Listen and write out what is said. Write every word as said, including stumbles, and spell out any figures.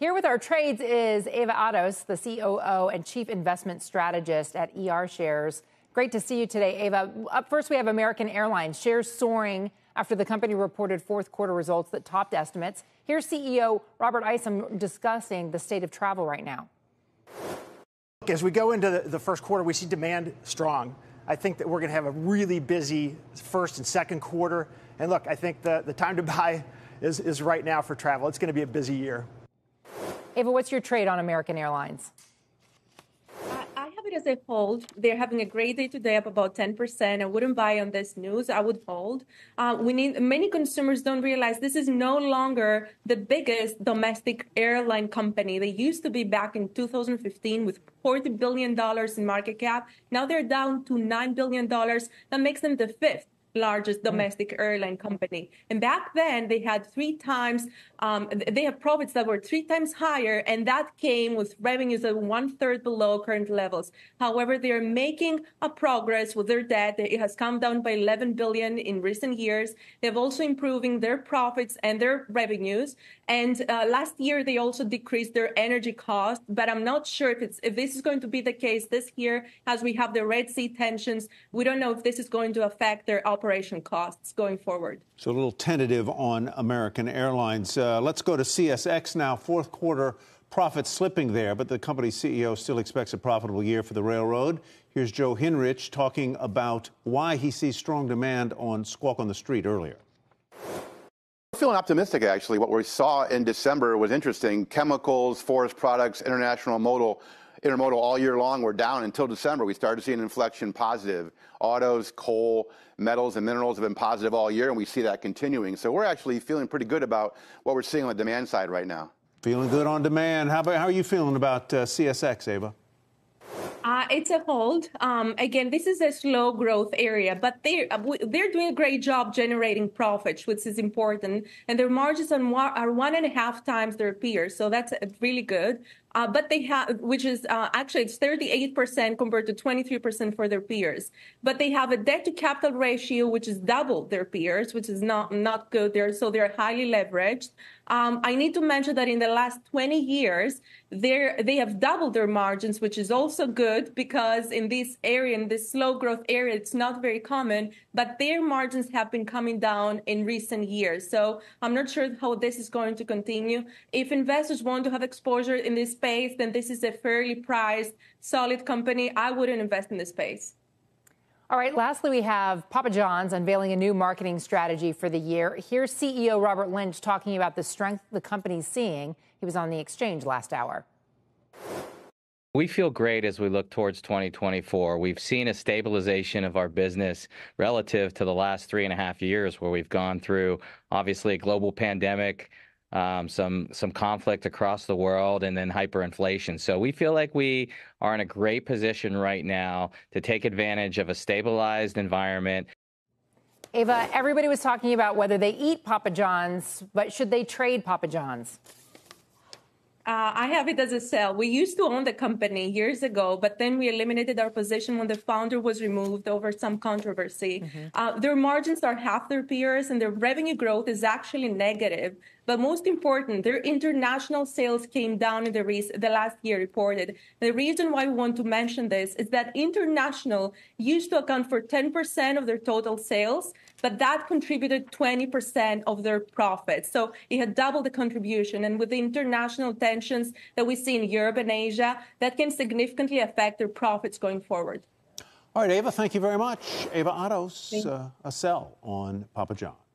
Here with our trades is Eva Ados, the C O O and Chief Investment Strategist at E R Shares. Great to see you today, Eva. Up first, we have American Airlines. Shares soaring after the company reported fourth quarter results that topped estimates. Here's C E O Robert Isom discussing the state of travel right now. Look, as we go into the first quarter, we see demand strong. I think that we're going to have a really busy first and second quarter. And look, I think the, the time to buy is, is right now for travel. It's going to be a busy year. Eva, what's your trade on American Airlines? As a hold. They're having a great day today, up about ten percent. I wouldn't buy on this news. I would hold. Uh, we need many consumers don't realize this is no longer the biggest domestic airline company. They used to be back in two thousand fifteen with forty billion dollars in market cap. Now they're down to nine billion dollars. That makes them the fifth largest domestic airline company. And back then, they had three times, um, they had profits that were three times higher, and that came with revenues at one-third below current levels. However, they are making a progress with their debt. It has come down by eleven billion dollars in recent years. They've also improving their profits and their revenues. And uh, last year, they also decreased their energy cost, but I'm not sure if, it's, if this is going to be the case this year, as we have the Red Sea tensions. We don't know if this is going to affect their operation costs going forward. So a little tentative on American Airlines. Uh, let's go to C S X now. Fourth quarter profits slipping there, but the company's C E O still expects a profitable year for the railroad. Here's Joe Hinrich talking about why he sees strong demand on Squawk on the Street earlier. I'm feeling optimistic, actually. What we saw in December was interesting. Chemicals, forest products, international modal. Intermodal all year long were down until December. We started to see an inflection positive. Autos, coal, metals, and minerals have been positive all year, and we see that continuing. So we're actually feeling pretty good about what we're seeing on the demand side right now. Feeling good on demand. How about, how are you feeling about uh, C S X, Eva? Uh, it's a hold. Um, again, this is a slow growth area, but they're, they're doing a great job generating profits, which is important. And their margins are one and a half times their peers, so that's really good. Uh, but they have, which is uh, actually it's thirty-eight percent compared to twenty-three percent for their peers. But they have a debt to capital ratio, which is double their peers, which is not not good there. So they're highly leveraged. Um, I need to mention that in the last twenty years, they they have doubled their margins, which is also good because in this area, in this slow growth area, it's not very common. But their margins have been coming down in recent years. So I'm not sure how this is going to continue. If investors want to have exposure in this space, then this is a fairly priced, solid company. I wouldn't invest in this space. All right, lastly, we have Papa John's unveiling a new marketing strategy for the year. Here's C E O Robert Lynch talking about the strength the company's seeing. He was on the exchange last hour. We feel great as we look towards twenty twenty-four. We've seen a stabilization of our business relative to the last three and a half years where we've gone through, obviously, a global pandemic, Um, some some conflict across the world, and then hyperinflation. So we feel like we are in a great position right now to take advantage of a stabilized environment. Eva, everybody was talking about whether they eat Papa John's, but should they trade Papa John's? Uh, I have it as a sell. We used to own the company years ago, but then we eliminated our position when the founder was removed over some controversy. Mm-hmm. uh, their margins are half their peers, and their revenue growth is actually negative. But most important, their international sales came down in the, re- the last year reported. The reason why we want to mention this is that international used to account for ten percent of their total sales, but that contributed twenty percent of their profits. So it had doubled the contribution. And with the international tensions that we see in Europe and Asia, that can significantly affect their profits going forward. All right, Eva, thank you very much. Eva Ados, uh, a sell on Papa John's.